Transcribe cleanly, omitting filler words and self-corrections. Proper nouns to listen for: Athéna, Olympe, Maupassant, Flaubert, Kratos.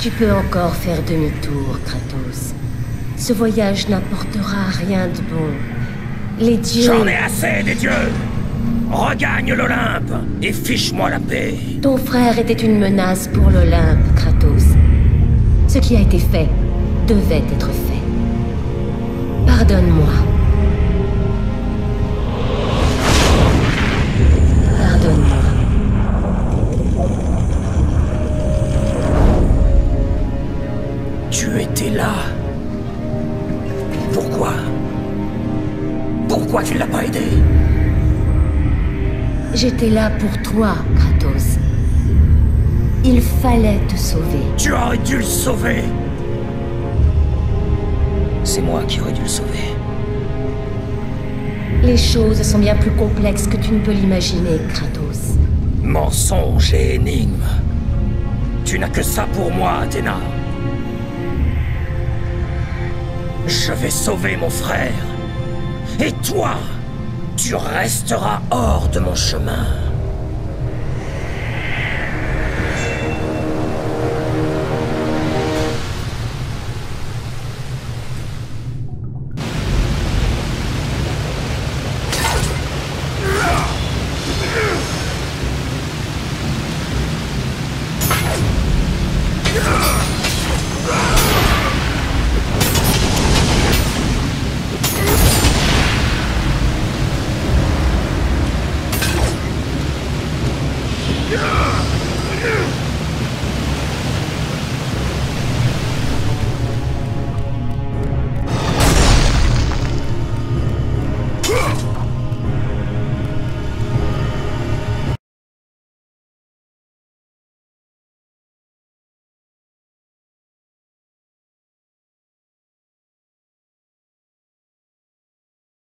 Tu peux encore faire demi-tour, Kratos. Ce voyage n'apportera rien de bon. Les dieux... J'en ai assez des dieux! Regagne l'Olympe et fiche-moi la paix! Ton frère était une menace pour l'Olympe, Kratos. Ce qui a été fait devait être fait. Pardonne-moi. Pourquoi tu ne l'as pas aidé? J'étais là pour toi, Kratos. Il fallait te sauver. Tu aurais dû le sauver! C'est moi qui aurais dû le sauver. Les choses sont bien plus complexes que tu ne peux l'imaginer, Kratos. Mensonge et énigme. Tu n'as que ça pour moi, Athéna. Je vais sauver mon frère. Et toi, tu resteras hors de mon chemin.